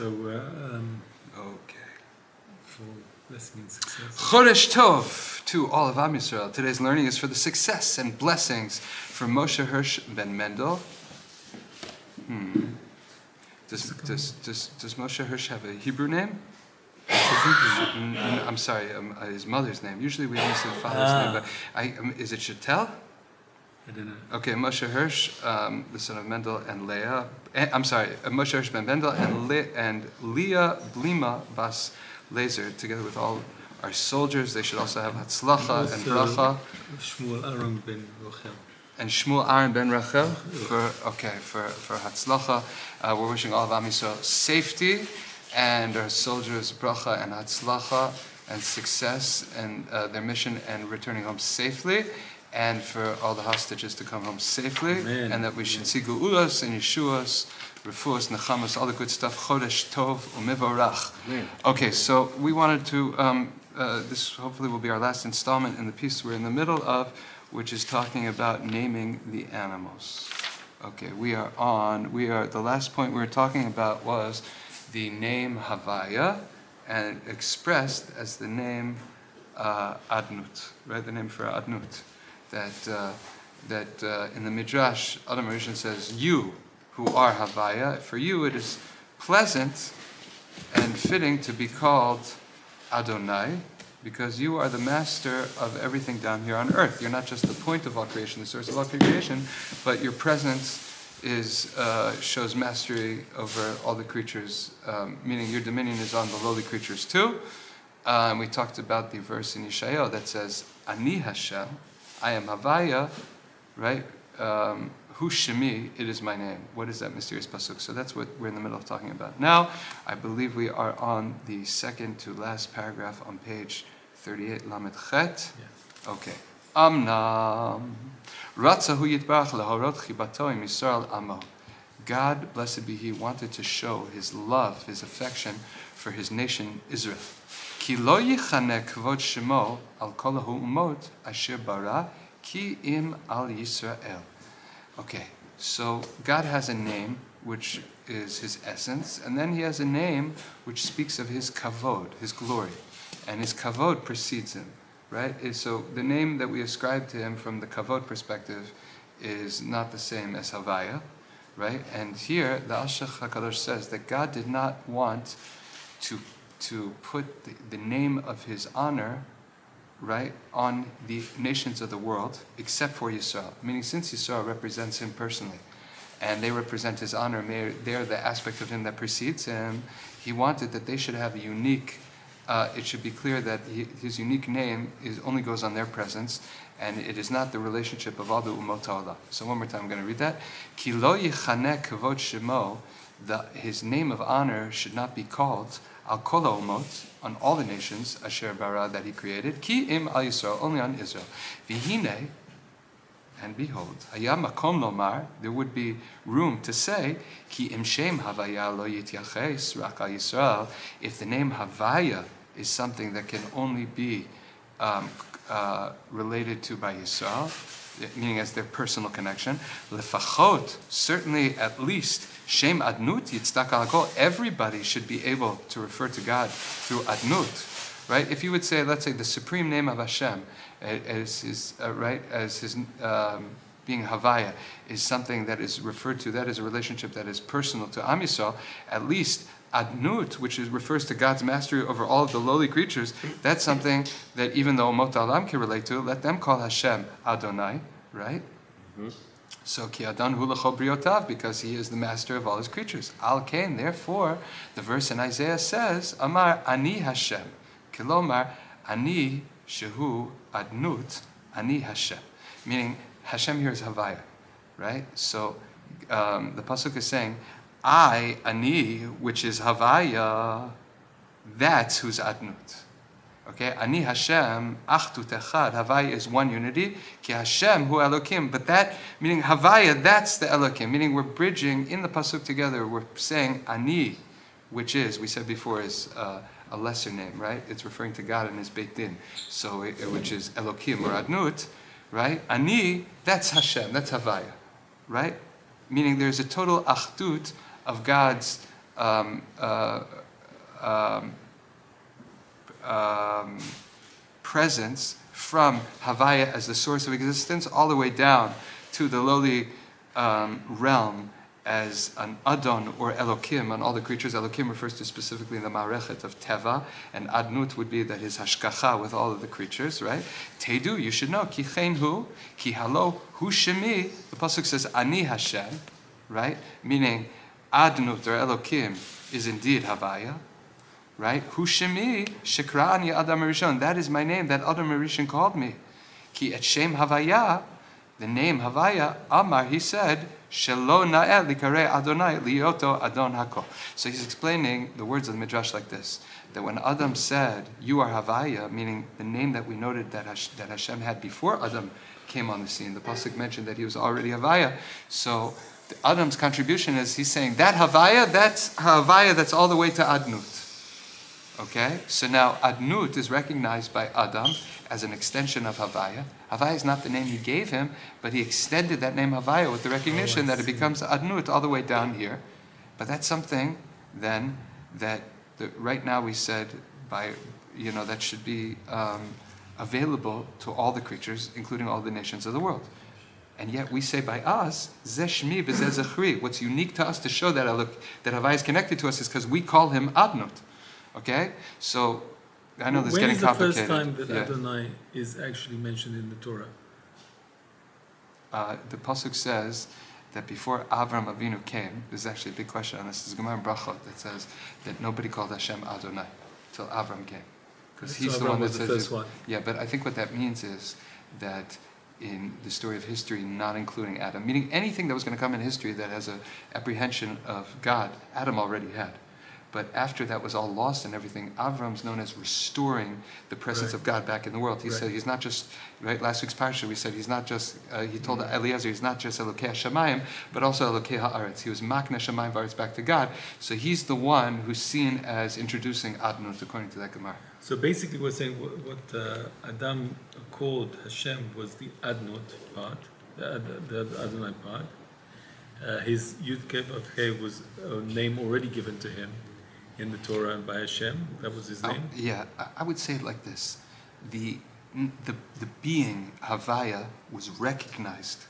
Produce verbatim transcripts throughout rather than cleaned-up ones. So, uh, um, okay. For blessing and success. Chodesh Tov to all of Am Yisrael. Today's learning is for the success and blessings for Moshe Hirsch ben Mendel. Hmm. Does, does, does, does Moshe Hirsch have a Hebrew name? I'm sorry, um, his mother's name. Usually we only say the father's ah. name, but I, um, is it Shetel? I don't know. Okay, Moshe Hirsch, um, the son of Mendel, and Leah. Uh, I'm sorry, uh, Moshe Hirsch ben Mendel and, Le and Leah Blima bas Lazer, together with all our soldiers. They should also have Hatzlacha and Bracha. Shmuel Aram ben Rachel. And Shmuel Aram ben Rachel for okay for for Hatzlacha. Uh, we're wishing all of Am Yisrael safety. And our soldiers, bracha and hatzlacha, and success, and uh, their mission, and returning home safely, and for all the hostages to come home safely, Amen. And that we should see geulas and yeshuas, refuas, nechamas, all the good stuff. Chodesh tov u'mevorach. Okay, so we wanted to. Um, uh, this hopefully will be our last installment in the piece we're in the middle of, which is talking about naming the animals. Okay, we are on. We are the last point we were talking about was the name Havaya, and expressed as the name uh, Adnut, right? The name for Adnut. That, uh, that uh, in the Midrash, Adam Rishon says, you who are Havaya, for you it is pleasant and fitting to be called Adonai, because you are the master of everything down here on earth. You're not just the point of all creation, the source of all creation, but your presence is uh, shows mastery over all the creatures, um, meaning your dominion is on the lowly creatures too. Uh, and we talked about the verse in Yeshayahu that says, "Ani Hashem, I am Havaya," right? Um, Hu Shemi, it is my name. What is that mysterious pasuk? So that's what we're in the middle of talking about now. I believe we are on the second to last paragraph on page thirty-eight, Lamed Chet. Okay. Amnam. God, blessed be He, wanted to show His love, His affection for His nation, Israel. Okay, so God has a name which is His essence, and then He has a name which speaks of His kavod, His glory, and His kavod precedes Him. Right? So the name that we ascribe to Him from the kavod perspective is not the same as Havaya, right? And here the Alshech HaKadosh says that God did not want to to put the, the name of His honor, right, on the nations of the world except for Yisrael. Meaning, since Yisrael represents Him personally, and they represent His honor, they're the aspect of Him that precedes Him. He wanted that they should have a unique. Uh, it should be clear that he, his unique name is, only goes on their presence, and it is not the relationship of all the umot ha'olam. So one more time, I'm going to read that. Ki lo yichanek kavod shemo, His name of honor should not be called al kol ha'umot, on all the nations asher bara, that He created. Ki im al Yisrael, only on Israel. Vihine, and behold, haya makom lomar, there would be room to say, ki im shem havaya lo yityaches rak al Yisrael, if the name Havaya is something that can only be um, uh, related to by Yisrael, meaning as their personal connection. Lefachot, certainly at least, Shem Adnut Yitzdak Alakol, everybody should be able to refer to God through Adnut, right? If you would say, let's say, the supreme name of Hashem, as His, uh, right, as His um, being Havaya is something that is referred to, that is a relationship that is personal to Am Yisrael, at least Adnut, which is, refers to God's mastery over all of the lowly creatures, that's something that even though Umot Alam can relate to, let them call Hashem Adonai, right? Mm-hmm. So, Ki Adon Hu L'cho Briotav, because He is the master of all His creatures. Al Kain, therefore, the verse in Isaiah says, Amar Ani Hashem, Kilomar Ani Shehu Adnut Ani Hashem. Meaning, Hashem here is Havaya, right? So, um, the Pasuk is saying, I, Ani, which is Havaya, that's who's Adnut. Okay? Ani Hashem, Achdut Echad. Havaya is one unity. Ki Hashem, Hu Elohim. But that, meaning Havaya, that's the Elohim. Meaning we're bridging in the Pasuk together. We're saying Ani, which is, we said before, is uh, a lesser name, right? It's referring to God in His Beit Din. So, it, which is Elohim or Adnut, right? Ani, that's Hashem, that's Havaya, right? Meaning there's a total Achdut of God's um, uh, um, um, presence from Havaya as the source of existence all the way down to the lowly um, realm as an Adon or Elohim, and all the creatures. Elohim refers to specifically in the Marechet of Teva, and Adnut would be that his Hashkacha with all of the creatures, right? Tedu, you should know, ki chen hu, ki halo hu shemi. The Pasuk says, Ani Hashem, right? Meaning, Adnut or Elohim is indeed Havaya, right? Hu shemi, shekra'ani Adam Rishon. That is my name, that Adam Rishon called me. Ki et shem Havaya, the name Havaya, Amar, he said, Shelo na'el likare Adonai lioto Adon hako. So he's explaining the words of the Midrash like this, that when Adam said, you are Havaya, meaning the name that we noted that, Hash that Hashem had before Adam came on the scene, the Pasuk mentioned that he was already Havaya. So the Adam's contribution is he's saying, that Havaya, that's Havaya, that's all the way to Adnut. Okay? So now Adnut is recognized by Adam as an extension of Havaya. Havaya is not the name he gave him, but he extended that name Havaya with the recognition oh, that it becomes Adnut all the way down here. But that's something then that the, right now we said by, you know, that should be um, available to all the creatures, including all the nations of the world. And yet we say by us, Ze Shmi v'Ze Zechri. What's unique to us to show that, that Havaya is connected to us is because we call him Adnut. Okay? So, I know this is getting complicated. When is the first time that yeah. Adonai is actually mentioned in the Torah? Uh, the Pasuk says that before Avram Avinu came, there's actually a big question on this, there's Gemara Brachot that says that nobody called Hashem Adonai until Avram came. Because he's so the one that says... First one. Yeah, but I think what that means is that in the story of history, not including Adam, meaning anything that was going to come in history that has an apprehension of God, Adam already had. But after that was all lost and everything, Avram's known as restoring the presence right. of God back in the world. He right. said he's not just, right, last week's parasha we said he's not just, uh, he told mm-hmm. Eliezer he's not just Elokei HaShamayim, but also Elokei HaAretz. He was Makne Shamayim V'Aretz back to God. So he's the one who's seen as introducing Adnut according to that Gemara. So basically we're saying what, what uh, Adam called Hashem was the Adnut part, the, Ad, the Adonai part. Uh, his Yud Kei Vav Kei was a name already given to him in the Torah and by Hashem, that was his name? Oh, yeah, I would say it like this. The, the, the being, Havaya, was recognized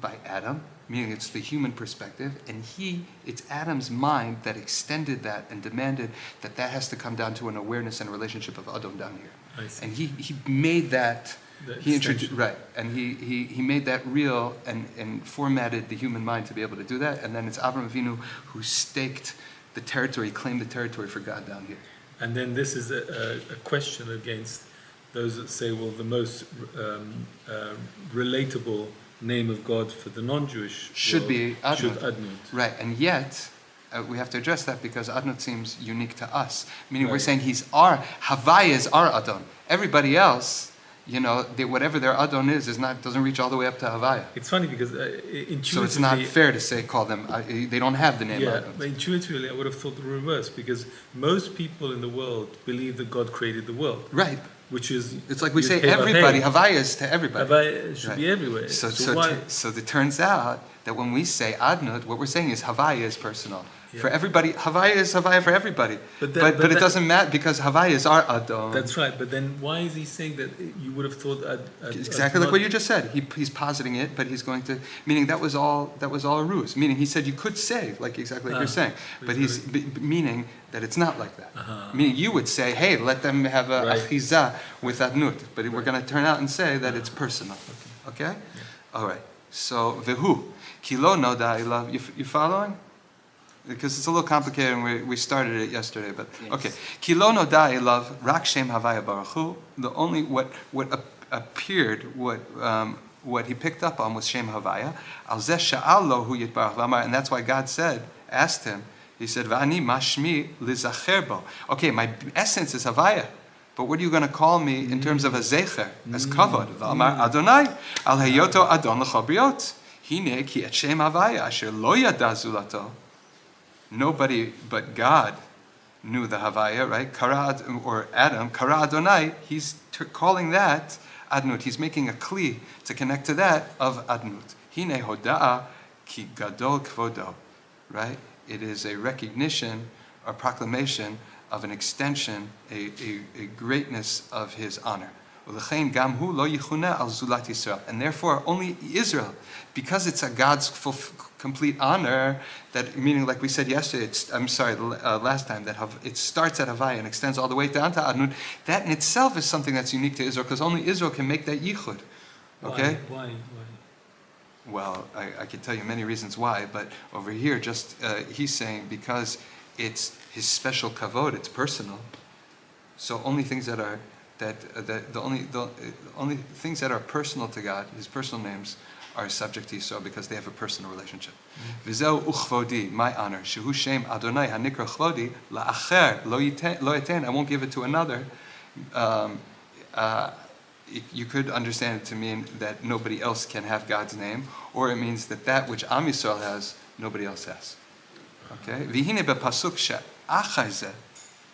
by Adam, meaning it's the human perspective, and he, it's Adam's mind that extended that and demanded that that has to come down to an awareness and a relationship of Adam down here. I see. And he, he made that... He introduced, right, and he, he, he made that real and, and formatted the human mind to be able to do that, and then it's Avram Avinu who staked the territory, claimed the territory for God down here. And then this is a, a, a question against those that say, well, the most um, uh, relatable name of God for the non-Jewish should be Adnut. Should Adnut. Right, and yet... Uh, we have to address that because Adnut seems unique to us. Meaning right. we're saying he's our, Havaya is our Adon. Everybody else, you know, they, whatever their Adon is, is not, doesn't reach all the way up to Havaya. It's funny because uh, intuitively... So it's not fair to say, call them, uh, they don't have the name yeah, Adnut. But intuitively I would have thought the reverse because most people in the world believe that God created the world. Right. Which is... It's like we say everybody, Havaya is to everybody. Havaya should right. be everywhere. So, so, so, so it turns out that when we say Adnut, what we're saying is Havaya is personal. Yeah. For everybody, Havaya is Havaya for everybody. But, then, but, but, but that, it doesn't matter because Havaya is our Adon. That's right. But then why is he saying that you would have thought... Ad, ad, exactly ad like what you just said. He, he's positing it, but he's going to... Meaning that was all that was all a ruse. Meaning he said you could say, like exactly like ah, you're saying. But he's b meaning that it's not like that. Uh-huh. Meaning you would say, hey, let them have a right. achiza with Adnut. But right. we're going to turn out and say that uh-huh. it's personal. Okay? okay? Yeah. All right. So, vehu. Kilo no da'ilav. You, you following? Because it's a little complicated and we, we started it yesterday, but yes. okay. Kilo no da'i love rak shem Havaya baruchu. The only what what ap appeared, what um, what he picked up on was shem Havaya. Al zeh sha'al lo hu yitbarach v'amar, and that's why God said, asked him. He said, "Va'ani mashmi lizacher bo." Okay, my essence is Havaya, but what are you going to call me mm. in terms of a zecher, mm. as kavod? V'amar mm. Adonai al hayoto adon l'chobriot. Hine ki et shem Havaya asher lo yada zulato. Nobody but God knew the Havaya, right? Kara, or Adam, Kara Adonai, he's calling that Adnut. He's making a kli to connect to that of Adnut. Hine hoda'a ki gadol kvodo, right? it is a recognition, a proclamation of an extension, a, a, a greatness of his honor. And therefore, only Israel, because it's a God's full, complete honor, that meaning, like we said yesterday, it's, I'm sorry, uh, last time, that it starts at Havaya and extends all the way down to Adnut. That in itself is something that's unique to Israel, because only Israel can make that Yichud. Okay? Why? Why? Why? Well, I, I could tell you many reasons why, but over here, just uh, he's saying because it's his special kavod, it's personal. So only things that are that uh, that the only the uh, only things that are personal to God, his personal names, are subject to Yisrael because they have a personal relationship. V'zeu uchvodi, my honor, shehu shem Adonai hanikra chvodi la'acher lo yiten, I won't give it to another. Um, uh, You could understand it to mean that nobody else can have God's name, or it means that that which Am Yisrael has, nobody else has. Okay? V'hine b'pasuk she'achar zeh.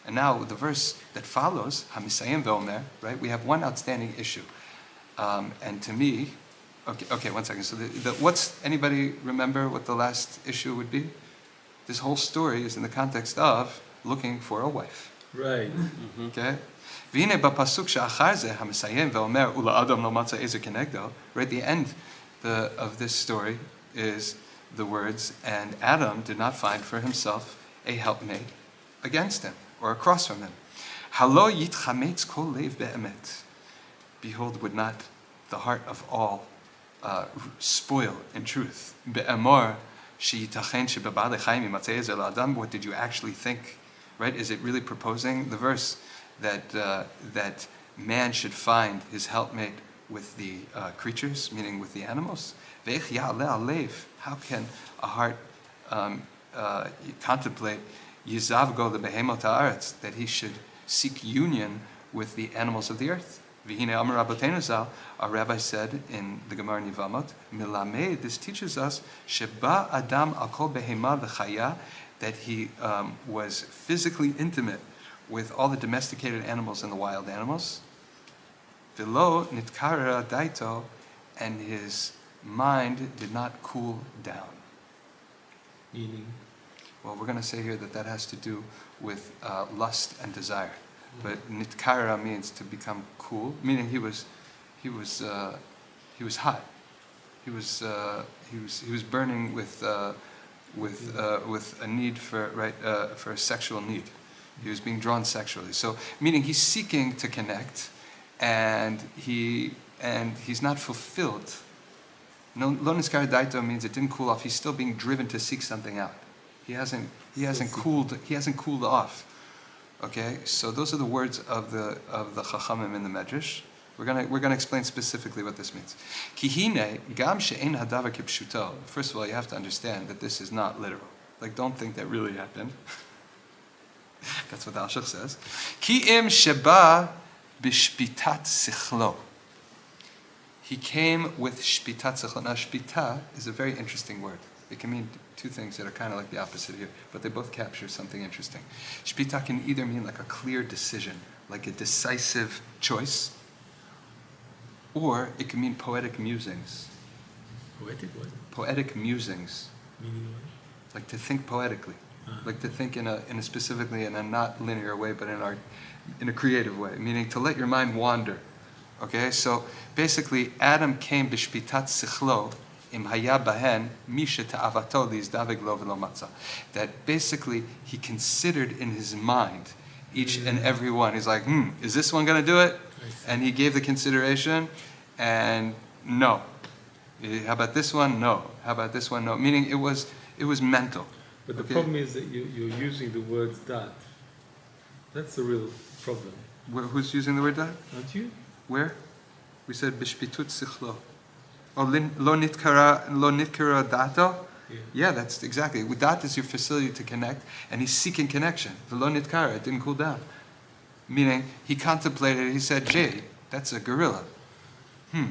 And now the verse that follows, hamisayim ve'omer, right? We have one outstanding issue. Um, and to me, okay, okay, one second. So the, the, what's, anybody remember what the last issue would be? This whole story is in the context of looking for a wife. Right. Mm-hmm. Okay? Right, the end the, of this story is the words, and Adam did not find for himself a helpmate against him, or across from him. Behold, would not the heart of all uh, spoil in truth. What did you actually think? Right? Is it really proposing the verse that uh, that man should find his helpmate with the uh, creatures, meaning with the animals? How can a heart um, uh, contemplate that he should seek union with the animals of the earth? Our rabbi said in the Gemara Nivamot, Milameh, this teaches us Sheba Adam Akol Behema V'chaya, that he um, was physically intimate with all the domesticated animals and the wild animals. V'lo nitkara daito, and his mind did not cool down. Meaning? Well, we're going to say here that that has to do with uh, lust and desire. Mm-hmm. But nitkara means to become cool, meaning he was, he was, uh, he was hot. He was, uh, he was, he was burning with, uh, with, uh, with a need for, right, uh, for a sexual need. He was being drawn sexually. So, meaning he's seeking to connect, and he and he's not fulfilled. No, lo niskar daito means it didn't cool off. He's still being driven to seek something out. He hasn't he hasn't cooled he hasn't cooled off. Okay. So those are the words of the of the chachamim in the Midrash. We're gonna we're gonna explain specifically what this means. Kihine gam she'en hadavar kipshuto. First of all, you have to understand that this is not literal. Like, don't think that really happened. That's what the Alshech says. Ki'im sheba b'shpitat sichlo. He came with shpitat sichlo. Now, shpita is a very interesting word. It can mean two things that are kind of like the opposite here, but they both capture something interesting. Shpita can either mean like a clear decision, like a decisive choice, or it can mean poetic musings. Poetic what? Poetic musings. Meaning what? Like to think poetically. Like to think in a, in a specifically in a not linear way, but in our, in a creative way, meaning to let your mind wander. Okay, so basically, Adam came b'shpitat sichlo im haya bahen misha ta'avato lizdaveg lo v'lo matza. That basically he considered in his mind each and every one. He's like, hmm, is this one going to do it? And he gave the consideration, and no. How about this one? No. How about this one? No. Meaning it was it was mental. But the okay. problem is that you, you're using the word dat. That's the real problem. Where, who's using the word dat? Aren't you? Where? We said bishpitut sichlo. Oh, lo nitkara dato? Yeah. yeah, that's exactly. Dat is your facility to connect, and he's seeking connection. The lo nitkara, it didn't cool down. Meaning, he contemplated, he said, Jay, that's a gorilla. Hmm,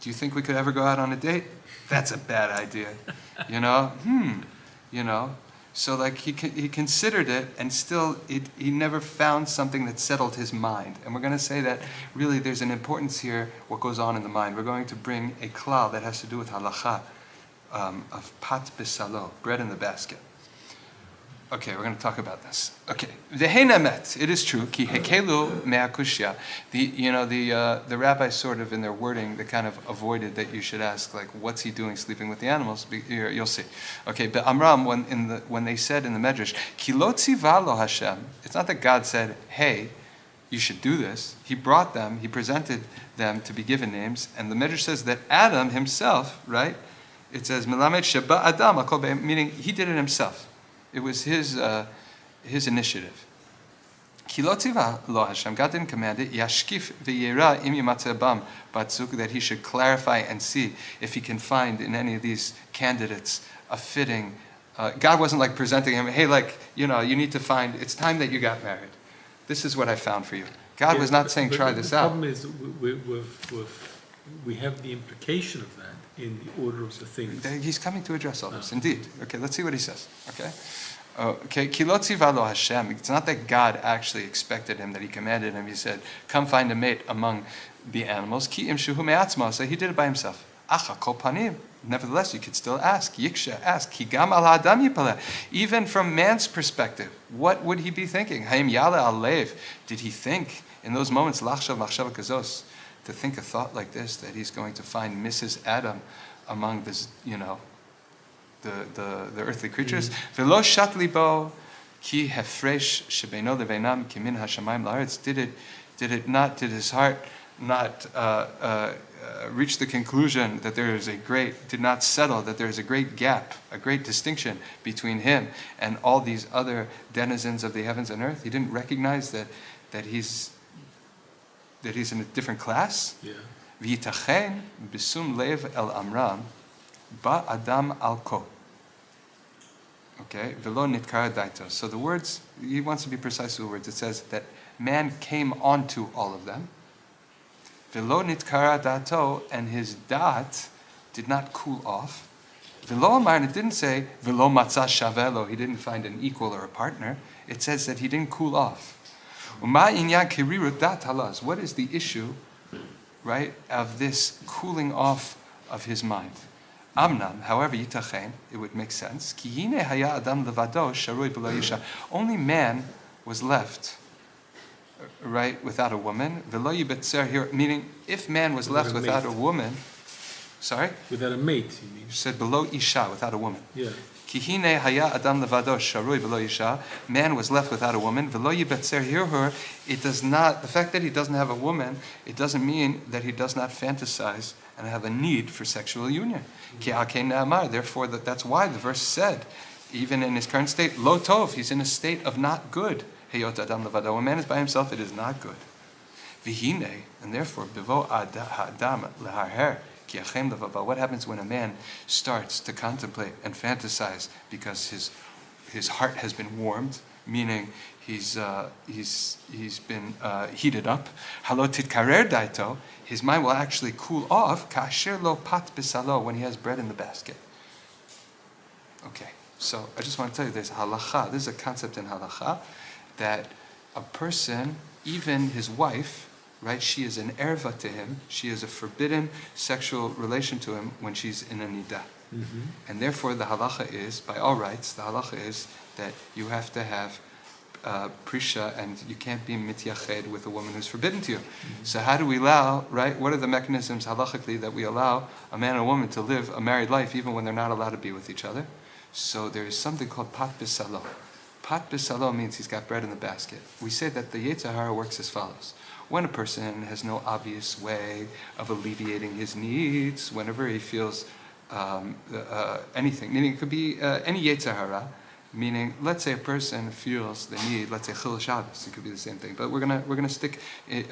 do you think we could ever go out on a date? That's a bad idea. You know? Hmm, you know? So like he, he considered it, and still it, he never found something that settled his mind. And we're going to say that really there's an importance here, what goes on in the mind. We're going to bring a klal that has to do with halacha, um, of pat b'salo, bread in the basket. Okay, we're going to talk about this. Okay, vehenemet, it is true. Ki hekelu me'akushya. The you know the uh, the rabbis sort of in their wording they kind of avoided that you should ask like what's he doing sleeping with the animals. You'll see. Okay, but Amram when in the when they said in the Midrash ki lo tziva lo Hashem, it's not that God said hey, you should do this. He brought them. He presented them to be given names, and the Midrash says that Adam himself, right? It says melamed sheba Adam akol be'em, meaning he did it himself. It was his, uh, his initiative. God didn't command it. Yashkif v'yera im yimatzeh bam batzuk, that he should clarify and see if he can find in any of these candidates a fitting. Uh, God wasn't like presenting him, hey, like, you know, you need to find, it's time that you got married. This is what I found for you. God yeah, was not but, saying, but try this out. The problem is we, we, we have the implication of that in the order of the things. He's coming to address all this, indeed. Okay, let's see what he says, okay? Okay, Kilotzi valo Hashem. It's not that God actually expected him, that he commanded him. He said, come find a mate among the animals. Ki im shuhu me'atzma. So he did it by himself. Acha kol panim. Nevertheless, you could still ask. Yiksha, ask. Ki gam al ha'adam yipaleh. Even from man's perspective, what would he be thinking? Haim yale alev. Did he think in those moments, lachshav machshav kazos, to think a thought like this, that he's going to find Missus Adam among this, you know, the, the, the earthly creatures. Velo shat libo ki hefresh shebeino leveinam kimin hashamayim la'aretz. Did it, did it not, did his heart not uh, uh, reach the conclusion that there is a great, did not settle, that there is a great gap, a great distinction between him and all these other denizens of the heavens and earth? He didn't recognize that, that he's, that he's in a different class. V'yitachen b'sum lev el amram ba adam alko. Okay, velo nitkar daito. So the words, he wants to be precise with the words. It says that man came onto all of them. Velo nitkar daito, and his dat did not cool off. Velo amar, and it didn't say velo matzah shavelo. He didn't find an equal or a partner. It says that he didn't cool off. What is the issue, right, of this cooling off of his mind? Amnam, however, yitachen, it would make sense. Only man was left, right, without a woman. Meaning, if man was left without a woman, sorry? Without a mate, you mean? She said below isha, without a woman. Yeah. Kihine haya adam levado sharui v'lo isha. Man was left without a woman. V'lo yibetzer hirhur. It does not, the fact that he doesn't have a woman, it doesn't mean that he does not fantasize and have a need for sexual union. Ki akein ne'amar. Therefore, that, that's why the verse said, even in his current state, lo tov, he's in a state of not good. Heyot adam levado. When man is by himself, it is not good. V'hine, and therefore, bevo adam leharher. What happens when a man starts to contemplate and fantasize because his his heart has been warmed, meaning he's uh, he's he's been uh, heated up. His mind will actually cool off. Kasher lo pat b'salo, when he has bread in the basket. Okay, so I just want to tell you there's halacha. This is a concept in halacha that a person, even his wife, right, she is an erva to him. She is a forbidden sexual relation to him when she's in a nida. Mm-hmm. And therefore the halacha is, by all rights, the halacha is that you have to have uh, prisha and you can't be mityached with a woman who's forbidden to you. Mm-hmm. So how do we allow, right, what are the mechanisms halachically that we allow a man and a woman to live a married life even when they're not allowed to be with each other? So there is something called pat b'salo. Pat b'salo means he's got bread in the basket. We say that the Yetzer Hara works as follows. When a person has no obvious way of alleviating his needs, whenever he feels um, uh, anything, meaning it could be uh, any Yetzer Hara, meaning let's say a person feels the need, let's say Chil Shabbos, it could be the same thing, but we're gonna we're gonna stick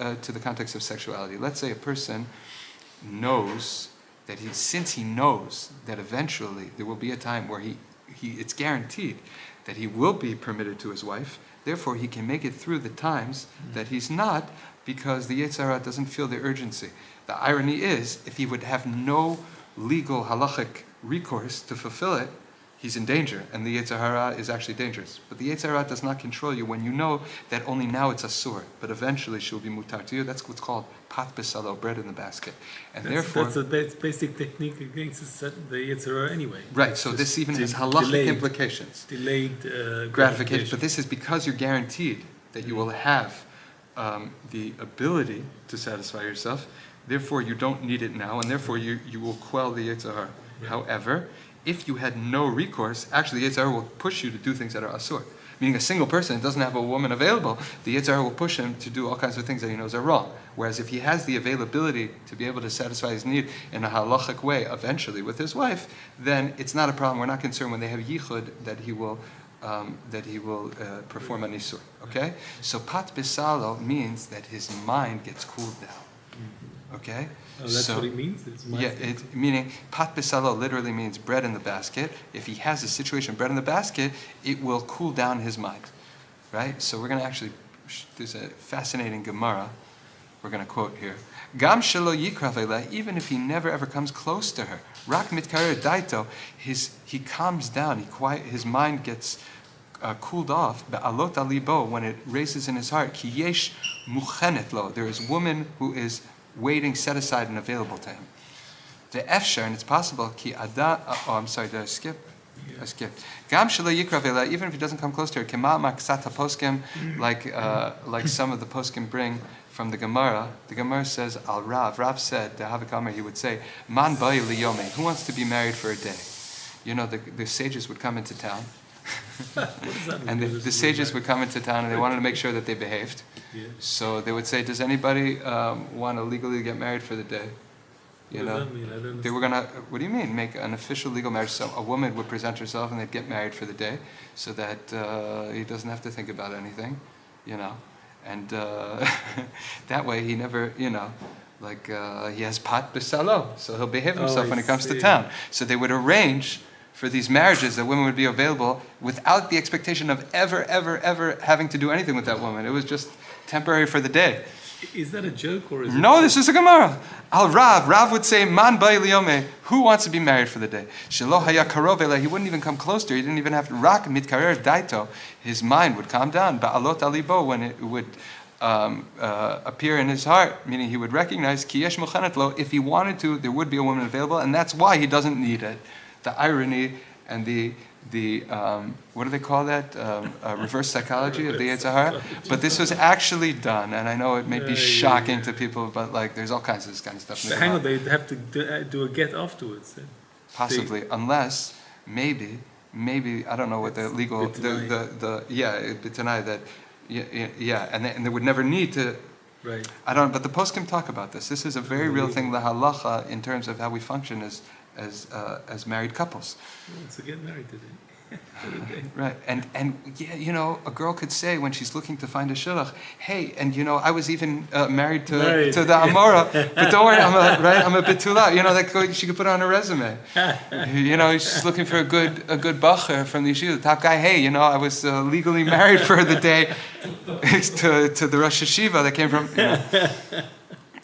uh, to the context of sexuality. Let's say a person knows that he, since he knows that eventually there will be a time where he he it's guaranteed that he will be permitted to his wife, therefore he can make it through the times that he's not, because the Yetzer Hara doesn't feel the urgency. The irony is, if he would have no legal halachic recourse to fulfill it, he's in danger, and the Yetzer Hara is actually dangerous. But the Yetzer Hara does not control you when you know that only now it's asur, but eventually she will be mutar to you. That's what's called pat b'salo, bread in the basket. And that's, therefore... That's a basic technique against the Yetzer Hara anyway. Right, it's so this even has halachic delayed, implications. Delayed uh, gratification. gratification. But this is because you're guaranteed that you will have um, the ability to satisfy yourself. Therefore, you don't need it now, and therefore you, you will quell the Yetzer Hara. Right. However, if you had no recourse, actually the Yetzer Hara will push you to do things that are asur. Meaning a single person doesn't have a woman available, the Yetzer Hara will push him to do all kinds of things that he knows are wrong. Whereas if he has the availability to be able to satisfy his need in a halachic way, eventually with his wife, then it's not a problem. We're not concerned when they have yichud that he will, um, that he will uh, perform an isur. Okay? So pat b'salo means that his mind gets cooled down. Okay? Oh, that's so, what it means? It's yeah, it, meaning, pat b'salo literally means bread in the basket. If he has a situation, bread in the basket, it will cool down his mind. Right? So we're going to actually, there's a fascinating Gemara we're going to quote here. Gam shelo yikra ve'la, even if he never ever comes close to her, rak mitkarer daito, his, he calms down, he quiet, his mind gets uh, cooled off, be'alot alibo, when it races in his heart, ki yesh muchenet lo, there is woman who is waiting, set aside, and available to him. The efshar, and it's possible, ki ada, oh, I'm sorry, did I skip? Yeah. I skipped. Gam shelo yikra ve'la, even if he doesn't come close to her, kema maksat haposkim, like, uh, like some of the poskim bring from the Gemara. The Gemara says, al Rav, Rav said, the Havakamer, he would say, man ba'i liyome, who wants to be married for a day? You know, the, the sages would come into town, and the, the sages would come into town and they wanted to make sure that they behaved. Yeah. So they would say, does anybody um, want to legally get married for the day? You what know, does that mean? I don't they were gonna. What do you mean? Make an official legal marriage? So a woman would present herself and they'd get married for the day, so that uh, he doesn't have to think about anything, you know. And uh, that way he never, you know, like uh, he has pat b'salo, so he'll behave himself oh, when he comes see. to town. So they would arrange for these marriages that women would be available without the expectation of ever, ever, ever having to do anything with that woman. It was just temporary for the day. Is that a joke or is it? No, this is a Gemara. Al Rav, Rav would say, man ba'i liyome, who wants to be married for the day? Shelo haya karov ela, he wouldn't even come close to her. He didn't even have to rak mitkarer daito. His mind would calm down. Ba'alot alibo, when it would um, uh, appear in his heart, meaning he would recognize, ki yesh muchanet lo, if he wanted to, there would be a woman available, and that's why he doesn't need it. The irony and the, the um, what do they call that, um, uh, reverse psychology of the Yetzer Hara. But this was actually done, and I know it may be uh, shocking yeah, yeah. to people, but like there's all kinds of this kind of stuff. But hang on, they'd have to do, do a get afterwards. Eh? Possibly, they, unless maybe, maybe, I don't know what the legal, the, the, the, yeah, B'tanai, that, yeah, yeah and, they, and they would never need to. Right. I don't, but the poskim talk about this. This is a very real thing, la halacha, in terms of how we function as as uh, as married couples. Well, so get married today. today. Right, and and yeah, you know, a girl could say when she's looking to find a shidduch, hey, and you know, I was even uh, married to married. to the Amora, but don't worry, I'm a right, I'm a betula. You know, that she could put on her resume. You know, she's looking for a good a good bacher from the yeshiva, the top guy. Hey, you know, I was uh, legally married for the day to to the Rosh Yeshiva that came from. You know,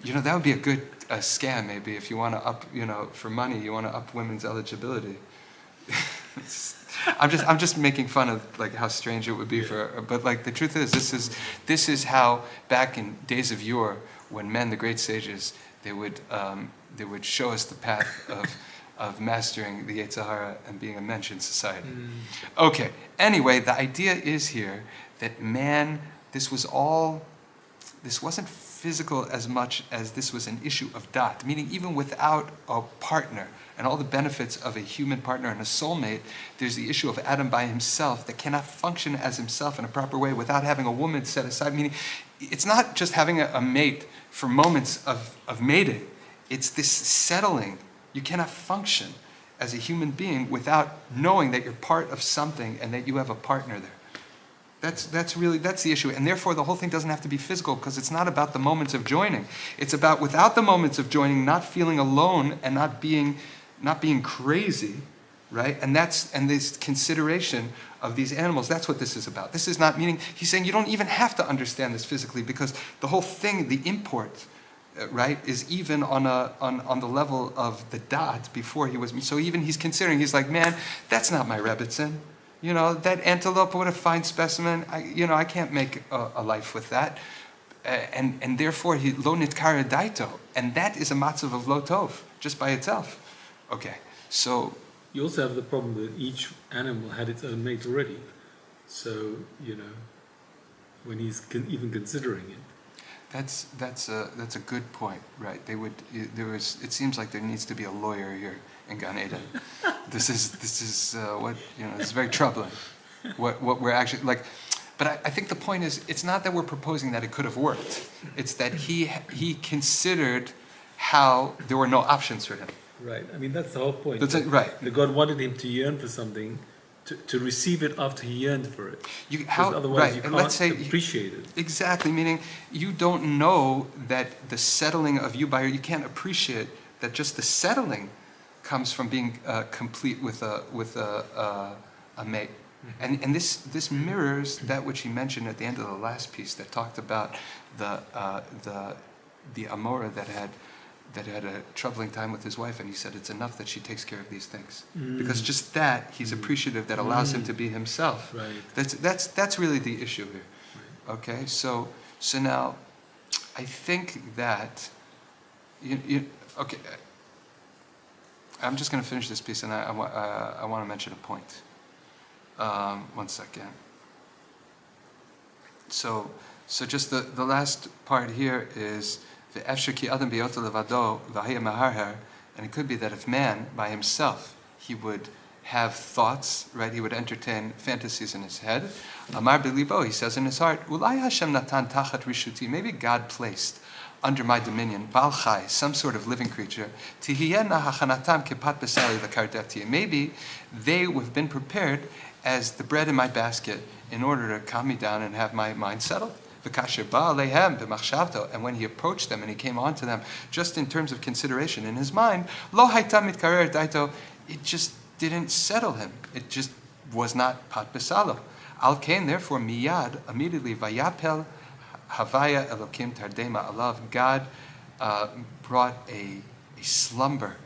you know that would be a good. A scam, maybe, if you want to up, you know, for money, you want to up women's eligibility. I'm just, I'm just making fun of like how strange it would be yeah. for. But like the truth is, this is, this is how back in days of yore, when men, the great sages, they would, um, they would show us the path of, of mastering the Yetzer Hara and being a mensch in society. Mm. Okay. Anyway, the idea is here that man, this was all, this wasn't physical as much as this was an issue of dat, meaning even without a partner and all the benefits of a human partner and a soulmate, there's the issue of Adam by himself that cannot function as himself in a proper way without having a woman set aside, meaning it's not just having a, a mate for moments of, of mating, it's this settling. You cannot function as a human being without knowing that you're part of something and that you have a partner there. That's, that's really, that's the issue. And therefore, the whole thing doesn't have to be physical because it's not about the moments of joining. It's about, without the moments of joining, not feeling alone and not being, not being crazy, right? And that's, and this consideration of these animals, that's what this is about. This is not meaning, he's saying you don't even have to understand this physically because the whole thing, the import right, is even on a on, on the level of the dot before he was. So even he's considering, he's like, man, that's not my Rebbitzin. You know, that antelope, what a fine specimen. I, you know, I can't make a, a life with that. Uh, and, and therefore, he lo nitkara daito. And that is a matzav of lo tov, just by itself. Okay, so... You also have the problem that each animal had its own mate already. So, you know, when he's con even considering it. That's, that's, a, that's a good point, right? They would, there was, it seems like there needs to be a lawyer here in Gan Eden. This is, this is uh, what, you know, it's very troubling. What, what we're actually, like, but I, I think the point is, it's not that we're proposing that it could have worked. It's that he, he considered how there were no options for him. Right, I mean, that's the whole point. That's that, it, right. That God wanted him to yearn for something, to, to receive it after he yearned for it. You, how, otherwise right. you can't let's say, appreciate it. Exactly, meaning you don't know that the settling of you by, you can't appreciate that just the settling comes from being uh, complete with a, with a, uh, a mate. Mm-hmm. And, and this, this mirrors that which he mentioned at the end of the last piece that talked about the, uh, the, the Amora that had... that had a troubling time with his wife, and he said it's enough that she takes care of these things. Mm. Because just that, he's appreciative, that allows mm. him to be himself. Right. That's, that's, that's really the issue here. Right. Okay, so, so now, I think that, you, you, okay, I'm just gonna finish this piece, and I, I, uh, I wanna mention a point. Um, one second. So, so just the, the last part here is, and it could be that if man, by himself, he would have thoughts, right? He would entertain fantasies in his head. Amar b'libo, he says in his heart, Ulai Hashem natan tachat rishuti. Maybe God placed under my dominion, balchai, some sort of living creature. Maybe they would have been prepared as the bread in my basket in order to calm me down and have my mind settled. And when he approached them and he came on to them, just in terms of consideration in his mind, it just didn't settle him. It just was not pat b'salo. Al kain, therefore, miyad, immediately, vayapel Havaya Elohim tardema alav. God uh, brought a, a slumber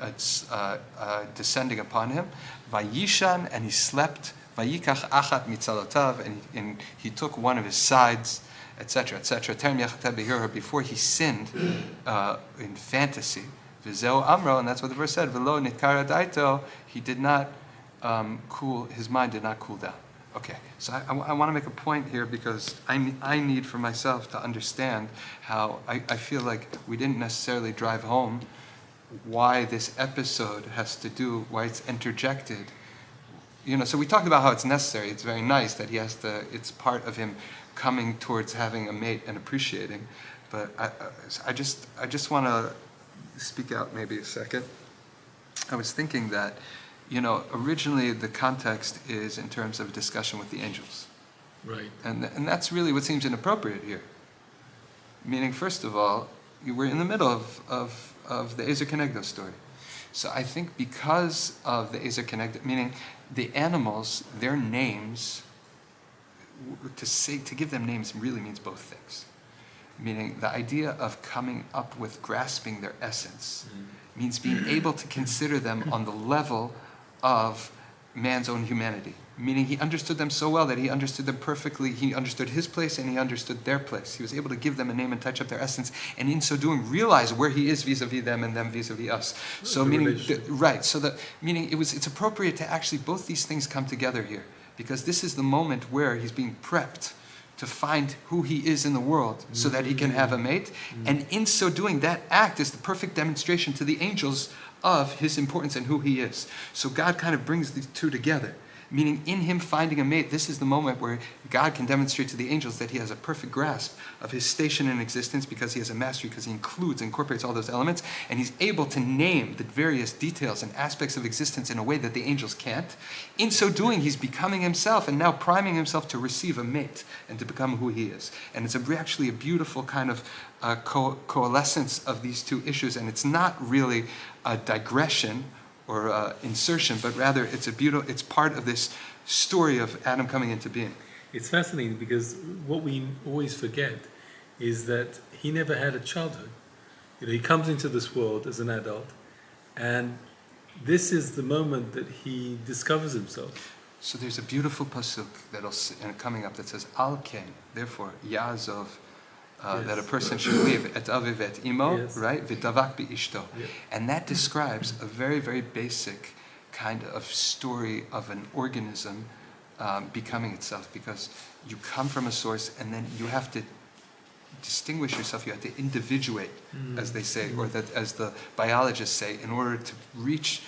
uh, uh, descending upon him. Vayishan, and he slept. Vayikach achat mitzalotav, and he took one of his sides, et cetera, et cetera. Terem yachateh behirah, before he sinned uh, in fantasy. V'zeo amro, and that's what the verse said. V'lo nitkara daito, he did not um, cool, his mind did not cool down. Okay, so I, I, I want to make a point here because I, I need for myself to understand how I, I feel like we didn't necessarily drive home why this episode has to do, why it's interjected. You know, so we talked about how it's necessary. It's very nice that he has to, it's part of him coming towards having a mate and appreciating. But I, I just, I just want to speak out maybe a second. I was thinking that, you know, originally the context is in terms of a discussion with the angels. Right. And, and that's really what seems inappropriate here. Meaning, first of all, we're in the middle of, of, of the Ezer Kenegdo story. So I think because of the Ezer Kenegdo, meaning, the animals, their names, to say, to give them names really means both things. Meaning the idea of coming up with grasping their essence mm. means being able to consider them on the level of man's own humanity. Meaning he understood them so well that he understood them perfectly. He understood his place and he understood their place. He was able to give them a name and touch up their essence, and in so doing realize where he is vis-a-vis them and them vis-a-vis us. So the meaning, the, right? So the meaning it was. It's appropriate to actually both these things come together here, because this is the moment where he's being prepped to find who he is in the world, so that he can have a mate, and in so doing, that act is the perfect demonstration to the angels of his importance and who he is. So God kind of brings these two together. Meaning in him finding a mate, this is the moment where God can demonstrate to the angels that he has a perfect grasp of his station in existence, because he has a mastery, because he includes, incorporates all those elements, and he's able to name the various details and aspects of existence in a way that the angels can't. In so doing, he's becoming himself and now priming himself to receive a mate and to become who he is. And it's a, actually a beautiful kind of uh, co coalescence of these two issues, and it's not really a digression or uh, insertion, but rather it's a beautiful, it's part of this story of Adam coming into being. It's fascinating because what we always forget is that he never had a childhood. You know, he comes into this world as an adult, and this is the moment that he discovers himself. So there's a beautiful pasuk that's coming up that says, Al ken, therefore, Yazov, uh, yes. that a person should leave et aviv et imo, yes. right? V'tavak b'ishto. Yes. And that describes a very, very basic kind of story of an organism um, becoming itself, because you come from a source and then you have to distinguish yourself, you have to individuate, mm. as they say, or that as the biologists say, in order to reach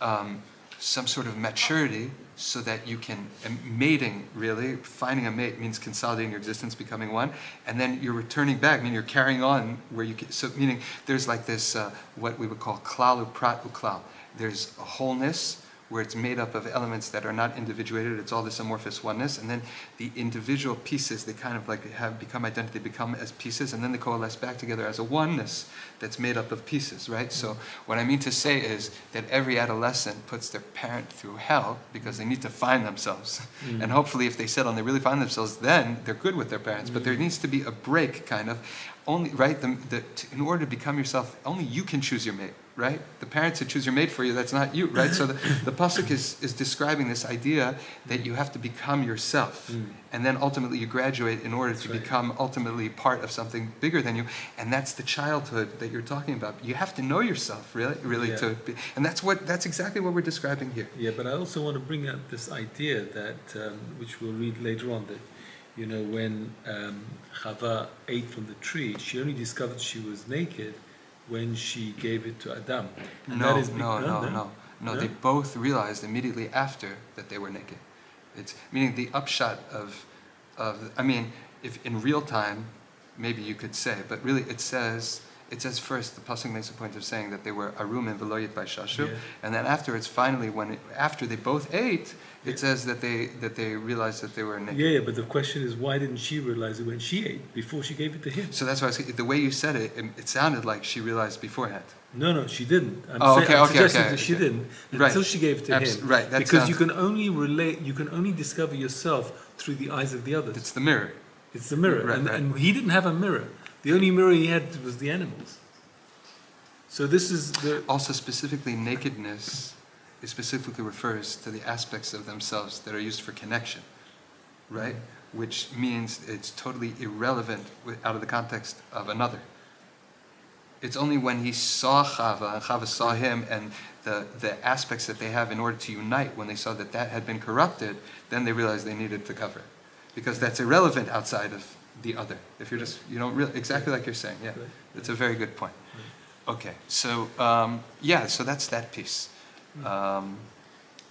um, some sort of maturity so that you can, mating really, finding a mate means consolidating your existence, becoming one, and then you're returning back, I mean, you're carrying on where you can, so meaning there's like this, uh, what we would call klal uprat uklal. There's a wholeness where it's made up of elements that are not individuated, it's all this amorphous oneness, and then the individual pieces, they kind of like have become identity, they become as pieces, and then they coalesce back together as a oneness that's made up of pieces, right? So what I mean to say is that every adolescent puts their parent through hell because they need to find themselves. Mm. And hopefully if they settle and they really find themselves, then they're good with their parents, mm. but there needs to be a break, kind of, only, right, the, the, in order to become yourself, only you can choose your mate, right? The parents who choose your mate for you, that's not you, right? So the, the Pasuk is, is describing this idea that you have to become yourself, mm. and then ultimately you graduate in order that's to right. become ultimately part of something bigger than you, and that's the childhood that you're talking about. You have to know yourself, really, really yeah. to be, and that's what, that's exactly what we're describing here. Yeah, but I also want to bring up this idea that, um, which we'll read later on, that, you know, when um, Chava ate from the tree, she only discovered she was naked when she gave it to Adam. And no, that is no, no, no, no, no. They both realized immediately after that they were naked. It's meaning the upshot of, of. I mean, if in real time, maybe you could say, but really it says, it says first, the Pasuk makes a point of saying that they were arum and veloyit by shashu, yeah. and then afterwards, finally, when it, after they both ate, it yeah. says that they that they realized that they were naked. Yeah, yeah, but the question is, why didn't she realize it when she ate, before she gave it to him? So that's why I was, the way you said it, it, it sounded like she realized beforehand. No, no, she didn't. I'm, oh, okay, I'm okay, suggesting okay, that okay. she didn't until right. she gave it to Abs him. Right, that because sounds... you can only relate, you can only discover yourself through the eyes of the others. It's the mirror. It's the mirror, right, and, right. and he didn't have a mirror. The only mirror he had was the animals. So this is the... Also specifically, nakedness it specifically refers to the aspects of themselves that are used for connection, right? Which means it's totally irrelevant out of the context of another. It's only when he saw Chava, and Chava saw him, and the, the aspects that they have in order to unite, when they saw that that had been corrupted, then they realized they needed to cover it. Because that's irrelevant outside of the other. If you're just, you don't really, exactly like you're saying, yeah. That's a very good point. Okay, so, um, yeah, so that's that piece. Um,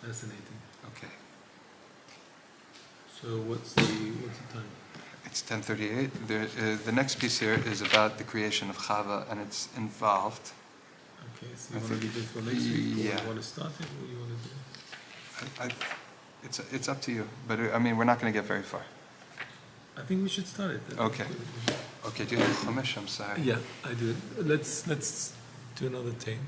Fascinating. Okay. So what's the, what's the time? It's ten thirty-eight. There, uh, the next piece here is about the creation of Chava, and it's involved. Okay, so you I want to leave it for next week? Yeah. You want to start it? What do you want to do? I, I, it's, it's up to you, but I mean, we're not going to get very far. I think we should start it. I okay. Okay, do you have a Chumash? I'm sorry. Yeah, I do. Let's, let's do another thing.